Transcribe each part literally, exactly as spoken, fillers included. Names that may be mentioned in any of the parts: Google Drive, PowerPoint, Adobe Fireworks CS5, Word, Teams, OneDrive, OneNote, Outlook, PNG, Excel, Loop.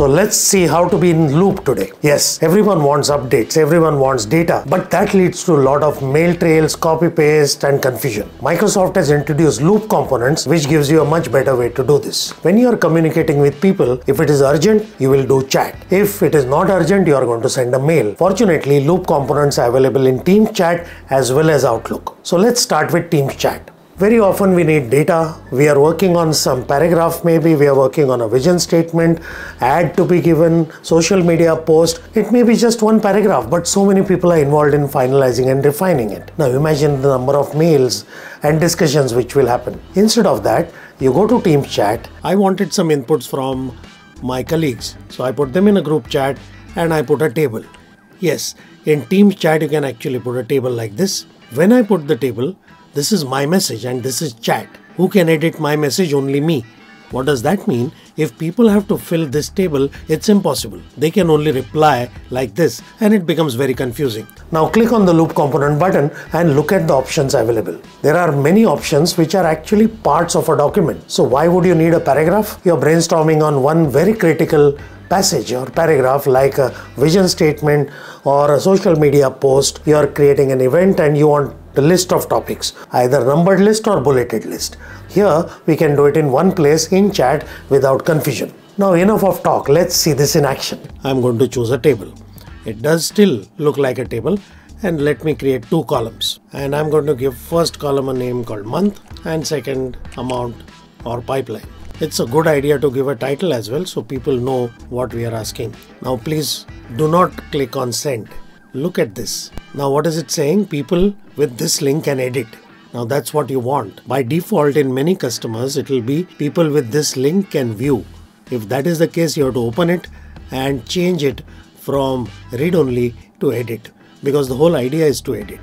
So let's see how to be in Loop today. Yes, everyone wants updates, everyone wants data, but that leads to a lot of mail trails, copy paste and confusion. Microsoft has introduced Loop components, which gives you a much better way to do this. When you are communicating with people, if it is urgent, you will do chat. If it is not urgent, you are going to send a mail. Fortunately, Loop components are available in Teams chat as well as Outlook. So let's start with Teams chat. Very often we need data, we are working on some paragraph, maybe we are working on a vision statement, ad to be given, social media post. It may be just one paragraph, but so many people are involved in finalizing and refining it. Now imagine the number of mails and discussions which will happen. Instead of that, you go to Teams chat. I wanted some inputs from my colleagues, so I put them in a group chat and I put a table. Yes, in Teams chat you can actually put a table like this. When I put the table, this is my message and this is chat. Who can edit my message? Only me. What does that mean? If people have to fill this table, it's impossible. They can only reply like this and it becomes very confusing. Now click on the Loop component button and look at the options available. There are many options which are actually parts of a document. So why would you need a paragraph? You're brainstorming on one very critical passage or paragraph like a vision statement or a social media post. You're creating an event and you want the list of topics, either numbered list or bulleted list. Here we can do it in one place in chat without confusion. Now enough of talk, let's see this in action. I'm going to choose a table. It does still look like a table, and let me create two columns. And I'm going to give first column a name called month and second amount or pipeline. It's a good idea to give a title as well so people know what we are asking. Now please do not click on send. Look at this. Now what is it saying? People with this link can edit. Now that's what you want. By default in many customers it will be people with this link can view. If that is the case, you have to open it and change it from read only to edit, because the whole idea is to edit.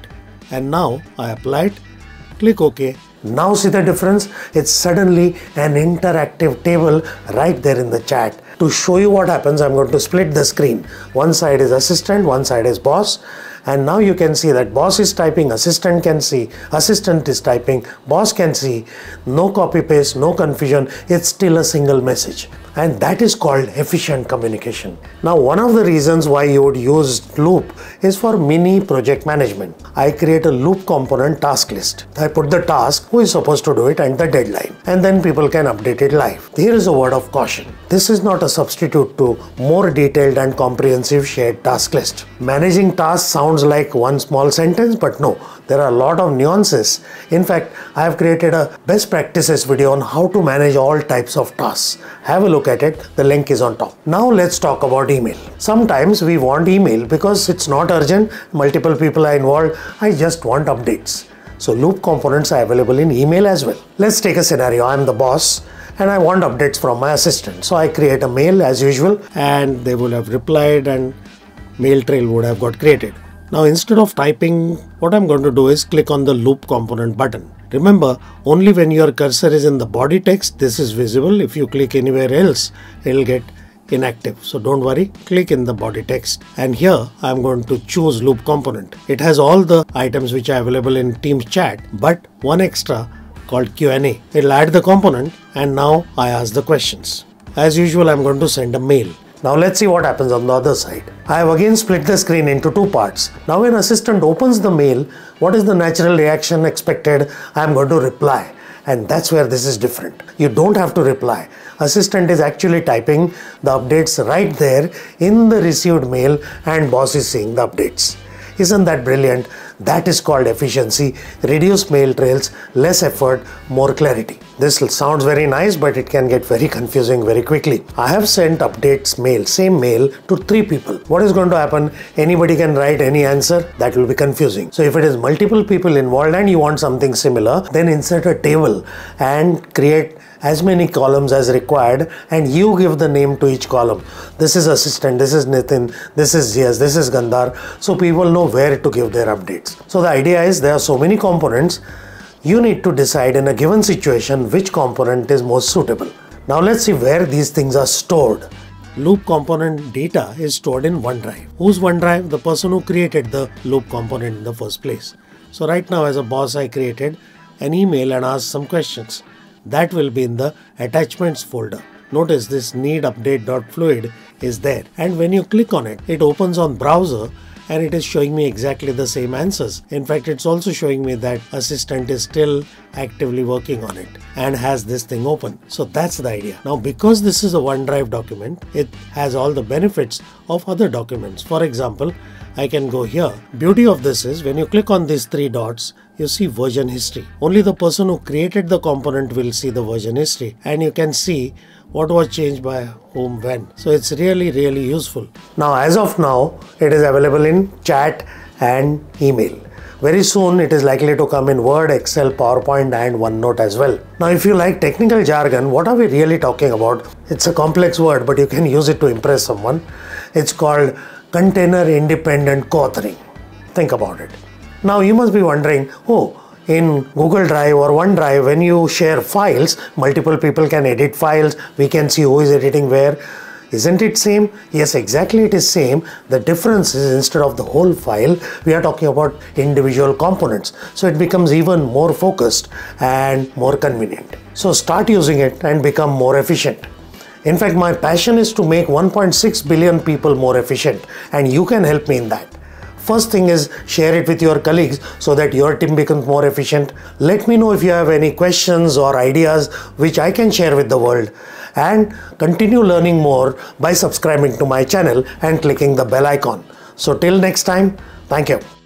And now I apply it. Click OK. Now see the difference? It's suddenly an interactive table right there in the chat. To show you what happens, I'm going to split the screen. One side is assistant, one side is boss. And now you can see that boss is typing, assistant can see, assistant is typing, boss can see. No copy paste, no confusion. It's still a single message. And that is called efficient communication. Now, one of the reasons why you would use Loop is for mini project management. I create a Loop component task list. I put the task, who is supposed to do it, and the deadline. And then people can update it live. Here is a word of caution. This is not a substitute to more detailed and comprehensive shared task list. Managing tasks sounds like one small sentence, but no, there are a lot of nuances. In fact, I have created a best practices video on how to manage all types of tasks. Have a look at it, the link is on top. Now let's talk about email. Sometimes we want email because it's not urgent, multiple people are involved, I just want updates. So Loop components are available in email as well. Let's take a scenario. I'm the boss and I want updates from my assistant. So I create a mail as usual and they would have replied and mail trail would have got created. Now instead of typing, what I'm going to do is click on the Loop component button. Remember, only when your cursor is in the body text, this is visible. If you click anywhere else, it'll get inactive. So don't worry, click in the body text. And here I'm going to choose Loop component. It has all the items which are available in Teams chat, but one extra called Q and A. It'll add the component and now I ask the questions. As usual, I'm going to send a mail. Now let's see what happens on the other side. I have again split the screen into two parts. Now when assistant opens the mail, what is the natural reaction expected? I am going to reply. And that's where this is different. You don't have to reply. Assistant is actually typing the updates right there in the received mail and boss is seeing the updates. Isn't that brilliant? That is called efficiency. Reduce mail trails, less effort, more clarity. This sounds very nice, but it can get very confusing very quickly. I have sent updates mail, same mail to three people. What is going to happen? Anybody can write any answer. That will be confusing. So if it is multiple people involved and you want something similar, then insert a table and create as many columns as required and you give the name to each column. This is assistant, this is Nitin, this is Zias, this is Gandhar. So people know where to give their updates. So the idea is there are so many components. You need to decide in a given situation which component is most suitable. Now let's see where these things are stored. Loop component data is stored in OneDrive. Who's OneDrive? The person who created the Loop component in the first place. So right now as a boss, I created an email and asked some questions. That will be in the attachments folder. Notice this need update dot fluid is there. And when you click on it, it opens on browser and it is showing me exactly the same answers. In fact, it's also showing me that Assistant is still actively working on it and has this thing open. So that's the idea. Now, because this is a OneDrive document, it has all the benefits of other documents. For example, I can go here. Beauty of this is when you click on these three dots, you see version history. Only the person who created the component will see the version history, and you can see what was changed by whom when. So it's really, really useful. Now, as of now, it is available in chat and email. Very soon, it is likely to come in Word, Excel, PowerPoint, and OneNote as well. Now, if you like technical jargon, what are we really talking about? It's a complex word, but you can use it to impress someone. It's called container-independent co-authoring. Think about it. Now, you must be wondering, oh, in Google Drive or OneDrive, when you share files, multiple people can edit files. We can see who is editing where. Isn't it same? Yes, exactly, it is same. The difference is instead of the whole file, we are talking about individual components. So it becomes even more focused and more convenient. So start using it and become more efficient. In fact, my passion is to make one point six billion people more efficient, and you can help me in that. First thing is share it with your colleagues so that your team becomes more efficient. Let me know if you have any questions or ideas which I can share with the world, and continue learning more by subscribing to my channel and clicking the bell icon. So till next time, thank you.